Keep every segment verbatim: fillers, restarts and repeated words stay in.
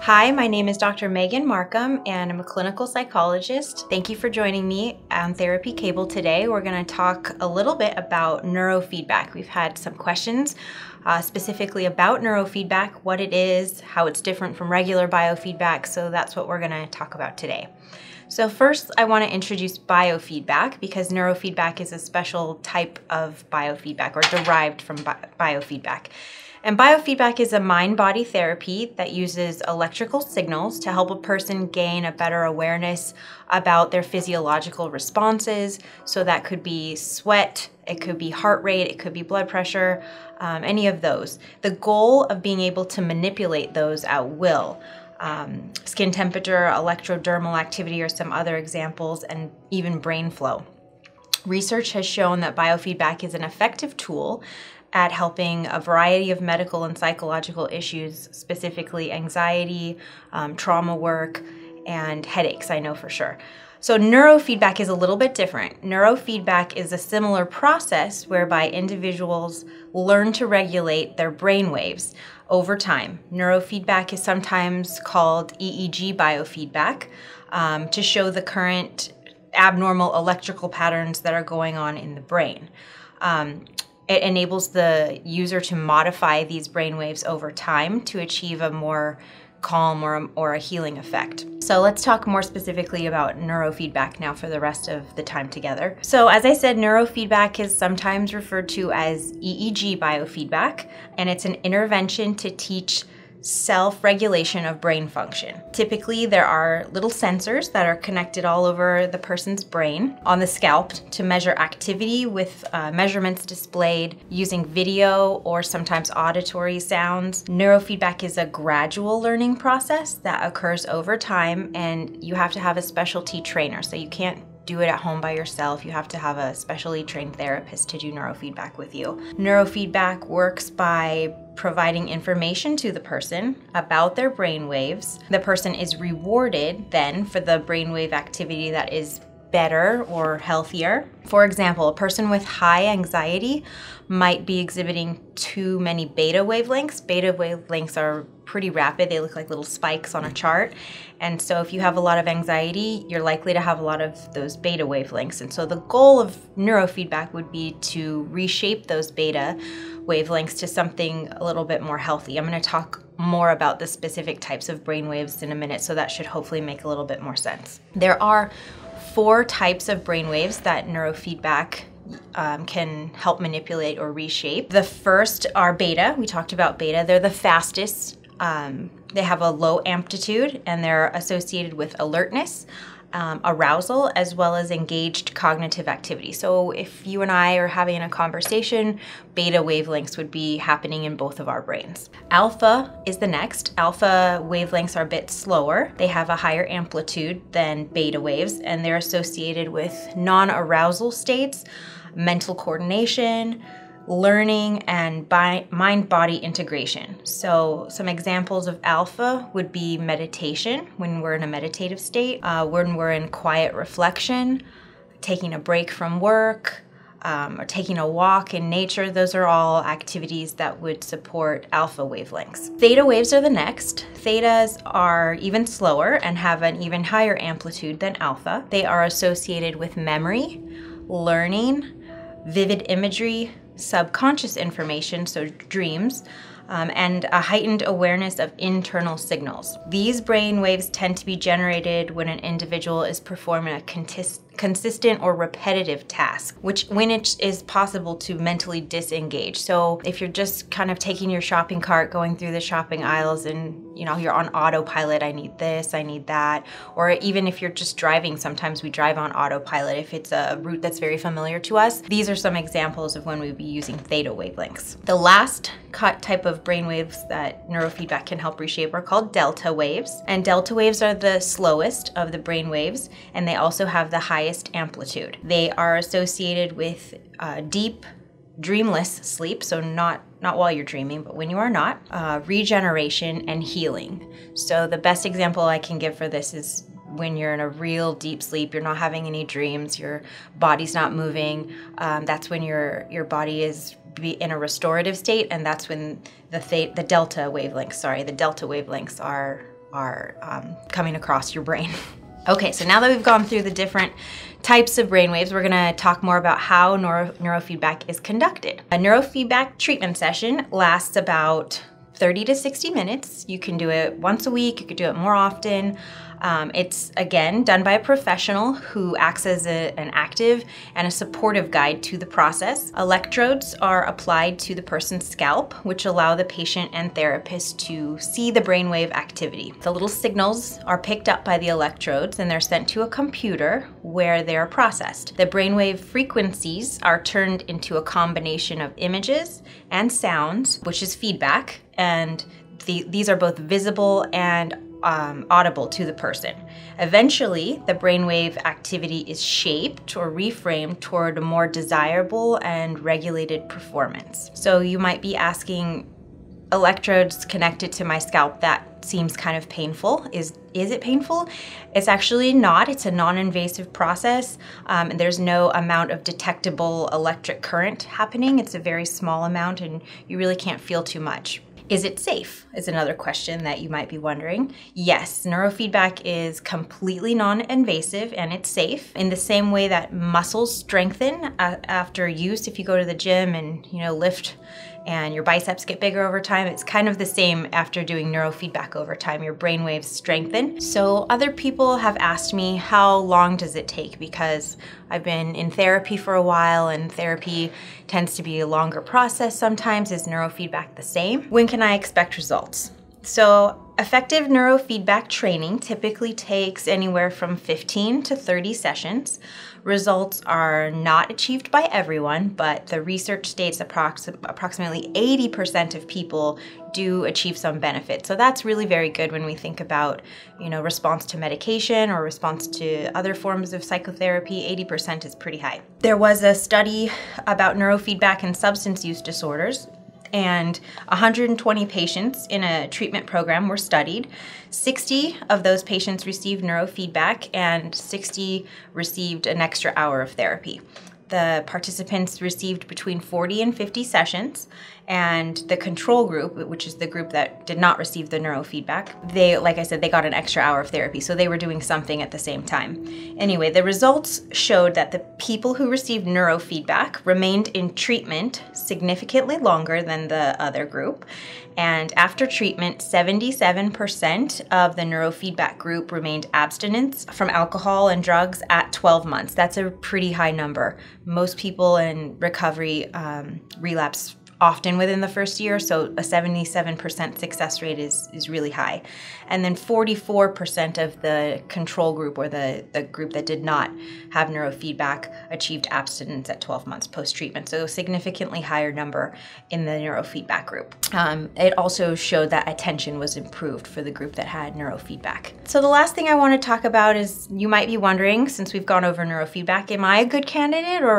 Hi, my name is Doctor Meghan Marcum, and I'm a clinical psychologist. Thank you for joining me on Therapy Cable today. We're going to talk a little bit about neurofeedback. We've had some questions uh, specifically about neurofeedback, what it is, how it's different from regular biofeedback, so that's what we're going to talk about today. So first, I want to introduce biofeedback, because neurofeedback is a special type of biofeedback, or derived from bi biofeedback. And biofeedback is a mind-body therapy that uses electrical signals to help a person gain a better awareness about their physiological responses. So that could be sweat, it could be heart rate, it could be blood pressure, um, any of those. The goal of being able to manipulate those at will. Um, skin temperature, electrodermal activity are some other examples, and even brain flow. Research has shown that biofeedback is an effective tool at helping a variety of medical and psychological issues, specifically anxiety, um, trauma work, and headaches, I know for sure. So neurofeedback is a little bit different. Neurofeedback is a similar process whereby individuals learn to regulate their brain waves over time. Neurofeedback is sometimes called E E G biofeedback um, to show the current abnormal electrical patterns that are going on in the brain. Um, It enables the user to modify these brainwaves over time to achieve a more calm or a, or a healing effect. So let's talk more specifically about neurofeedback now for the rest of the time together. So as I said, neurofeedback is sometimes referred to as E E G biofeedback, and it's an intervention to teach self-regulation of brain function. Typically, there are little sensors that are connected all over the person's brain on the scalp to measure activity with uh, measurements displayed using video or sometimes auditory sounds. Neurofeedback is a gradual learning process that occurs over time, and you have to have a specialty trainer, so you can't do it at home by yourself. You have to have a specially trained therapist to do neurofeedback with you. Neurofeedback works by providing information to the person about their brainwaves. The person is rewarded then for the brainwave activity that is better or healthier. For example, a person with high anxiety might be exhibiting too many beta wavelengths. Beta wavelengths are pretty rapid. They look like little spikes on a chart. And so if you have a lot of anxiety, you're likely to have a lot of those beta wavelengths. And so the goal of neurofeedback would be to reshape those beta wavelengths to something a little bit more healthy. I'm going to talk more about the specific types of brainwaves in a minute, so that should hopefully make a little bit more sense. There are four types of brainwaves that neurofeedback Um, can help manipulate or reshape. The first are beta. We talked about beta. They're the fastest. Um, they have a low amplitude, and they're associated with alertness, um, arousal, as well as engaged cognitive activity. So if you and I are having a conversation, beta wavelengths would be happening in both of our brains. Alpha is the next. Alpha wavelengths are a bit slower. They have a higher amplitude than beta waves, and they're associated with non-arousal states, mental coordination, learning, and mind-body integration. So some examples of alpha would be meditation, when we're in a meditative state, uh, when we're in quiet reflection, taking a break from work, um, or taking a walk in nature. Those are all activities that would support alpha wavelengths. Theta waves are the next. Thetas are even slower and have an even higher amplitude than alpha. They are associated with memory, learning, vivid imagery, subconscious information, so dreams, um, and a heightened awareness of internal signals. These brain waves tend to be generated when an individual is performing a consist consistent or repetitive task, which when it is possible to mentally disengage. So if you're just kind of taking your shopping cart, going through the shopping aisles, and you know, you're on autopilot, I need this, I need that, or even if you're just driving, sometimes we drive on autopilot if it's a route that's very familiar to us. These are some examples of when we'd be using theta wavelengths. The last cut type of brainwaves that neurofeedback can help reshape are called delta waves, and delta waves are the slowest of the brainwaves, and they also have the highest amplitude. They are associated with uh, deep, dreamless sleep, so not, not while you're dreaming, but when you are not, uh, regeneration, and healing. So the best example I can give for this is when you're in a real deep sleep, you're not having any dreams, your body's not moving, um, that's when your, your body is be in a restorative state, and that's when the, the delta wavelengths, sorry, the delta wavelengths are are um, coming across your brain. Okay, so now that we've gone through the different types of brainwaves, we're gonna talk more about how neuro neurofeedback is conducted. A neurofeedback treatment session lasts about thirty to sixty minutes. You can do it once a week, you could do it more often. Um, it's, again, done by a professional who acts as a, an active and a supportive guide to the process. Electrodes are applied to the person's scalp, which allow the patient and therapist to see the brainwave activity. The little signals are picked up by the electrodes and they're sent to a computer where they're processed. The brainwave frequencies are turned into a combination of images and sounds, which is feedback, and the, these are both visible and Um, audible to the person. Eventually, the brainwave activity is shaped or reframed toward a more desirable and regulated performance. So you might be asking, electrodes connected to my scalp, that seems kind of painful. Is, is it painful? It's actually not. It's a non-invasive process, um, and there's no amount of detectable electric current happening. It's a very small amount and you really can't feel too much. Is it safe? Is another question that you might be wondering. Yes, neurofeedback is completely non-invasive and it's safe. In the same way that muscles strengthen after use, if you go to the gym and, you know, lift and your biceps get bigger over time, it's kind of the same after doing neurofeedback over time. Your brain waves strengthen. So other people have asked me, how long does it take? Because I've been in therapy for a while and therapy tends to be a longer process sometimes. Is neurofeedback the same? When can I expect results? So effective neurofeedback training typically takes anywhere from fifteen to thirty sessions. Results are not achieved by everyone, but the research states approxi- approximately eighty percent of people do achieve some benefit. So that's really very good when we think about, you know, response to medication or response to other forms of psychotherapy. eighty percent is pretty high. There was a study about neurofeedback and substance use disorders, and one hundred twenty patients in a treatment program were studied. sixty of those patients received neurofeedback and sixty received an extra hour of therapy. The participants received between forty and fifty sessions, and the control group, which is the group that did not receive the neurofeedback, they, like I said, they got an extra hour of therapy, so they were doing something at the same time. Anyway, the results showed that the people who received neurofeedback remained in treatment significantly longer than the other group, and after treatment, seventy-seven percent of the neurofeedback group remained abstinent from alcohol and drugs at twelve months. That's a pretty high number. Most people in recovery um, relapse often within the first year, so a seventy-seven percent success rate is, is really high. And then forty-four percent of the control group, or the, the group that did not have neurofeedback, achieved abstinence at twelve months post-treatment, so a significantly higher number in the neurofeedback group. Um, it also showed that attention was improved for the group that had neurofeedback. So the last thing I want to talk about is, you might be wondering, since we've gone over neurofeedback, am I a good candidate, or,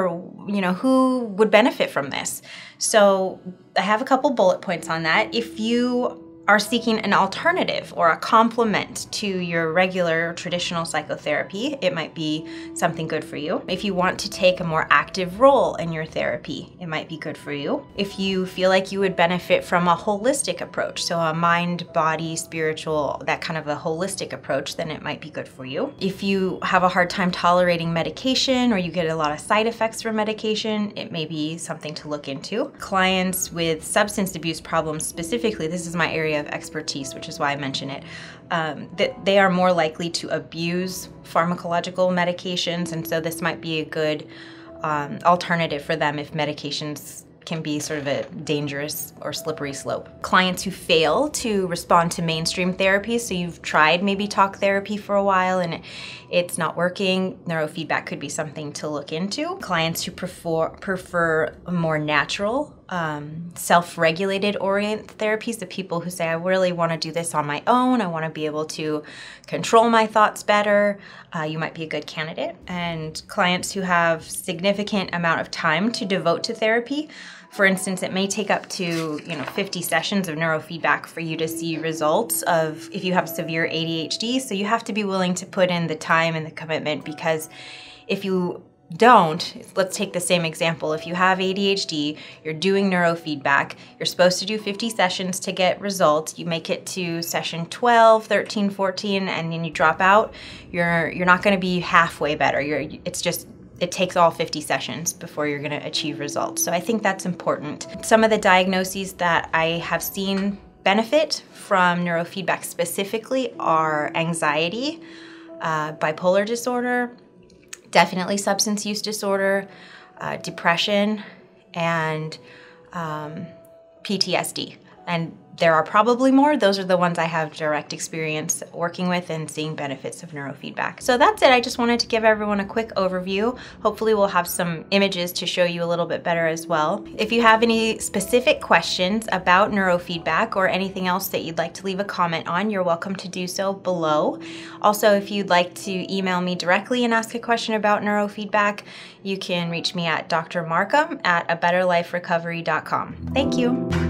you know, who would benefit from this? So I have a couple bullet points on that. If you are seeking an alternative or a complement to your regular traditional psychotherapy, it might be something good for you. If you want to take a more active role in your therapy, it might be good for you. If you feel like you would benefit from a holistic approach, so a mind, body, spiritual, that kind of a holistic approach, then it might be good for you. If you have a hard time tolerating medication, or you get a lot of side effects from medication, it may be something to look into. Clients with substance abuse problems specifically, this is my area of expertise, which is why I mention it, um, that they are more likely to abuse pharmacological medications, and so this might be a good um, alternative for them if medications can be sort of a dangerous or slippery slope. Clients who fail to respond to mainstream therapy, so you've tried maybe talk therapy for a while and it, it's not working, neurofeedback could be something to look into. Clients who prefer, prefer a more natural, um, self-regulated orient therapies, the people who say, I really want to do this on my own, I want to be able to control my thoughts better, uh, you might be a good candidate. And clients who have significant amount of time to devote to therapy. For instance, it may take up to, you know, fifty sessions of neurofeedback for you to see results of if you have severe A D H D. So you have to be willing to put in the time and the commitment, because if you don't, let's take the same example. If you have A D H D, you're doing neurofeedback, you're supposed to do fifty sessions to get results, you make it to session twelve, thirteen, fourteen, and then you drop out, you're you're not going to be halfway better. You're, it's just, it takes all fifty sessions before you're going to achieve results. So I think that's important. Some of the diagnoses that I have seen benefit from neurofeedback specifically are anxiety, uh, bipolar disorder, definitely substance use disorder, uh, depression, and um, P T S D. And there are probably more. Those are the ones I have direct experience working with and seeing benefits of neurofeedback. So that's it. I just wanted to give everyone a quick overview. Hopefully we'll have some images to show you a little bit better as well. If you have any specific questions about neurofeedback or anything else that you'd like to leave a comment on, you're welcome to do so below. Also, if you'd like to email me directly and ask a question about neurofeedback, you can reach me at Doctor Marcum at a better life recovery dot com. Thank you.